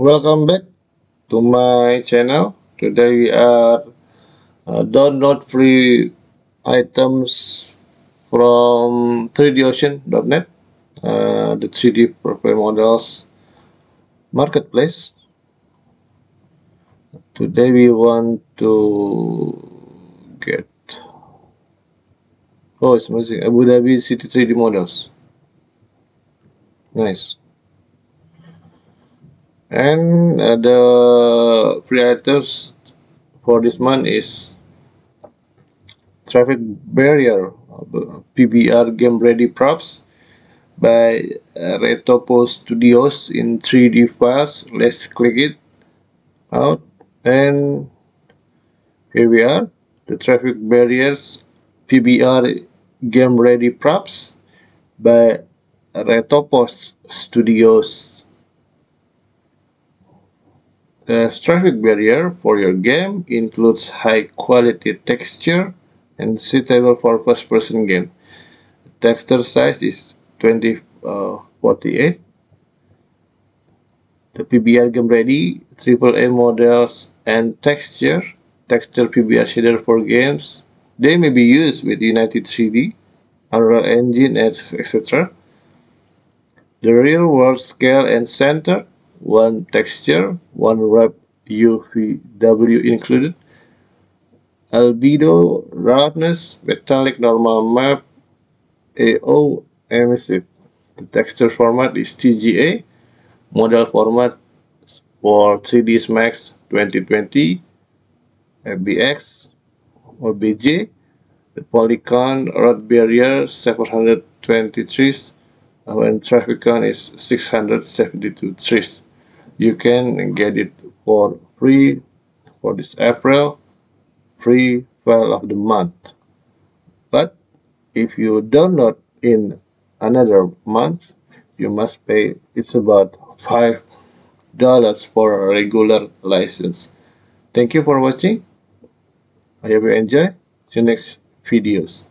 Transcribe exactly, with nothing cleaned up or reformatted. Welcome back to my channel. Today we are uh, download free items from three D ocean dot net, uh, the three D profile models marketplace. Today we want to get, oh, it's amazing, Abu Dhabi city three D models. Nice. And uh, the free items for this month is traffic barrier P B R game ready props by uh, Retopo Studios in three D files. Let's click it out, and here we are, the traffic barriers P B R game ready props by Retopo Studios. The traffic barrier for your game includes high quality texture and suitable for first person game. Texture size is twenty forty-eight. The P B R game ready, triple A models and texture, texture P B R shader for games. They may be used with Unity three D, Unreal Engine, et cetera. The real world scale and center. One texture, one wrap U V W included. Albedo, roughness, metallic, normal map, A O, emissive. The texture format is T G A. Model format for three D S Max twenty twenty, F B X, O B J. The polygon road barrier seven hundred twenty-three, and traffic count is six hundred seventy-two trees. You can get it for free for this April, free file of the month. But if you download in another month, you must pay. It's about five dollars for a regular license. Thank you for watching. I hope you enjoy. See you next videos.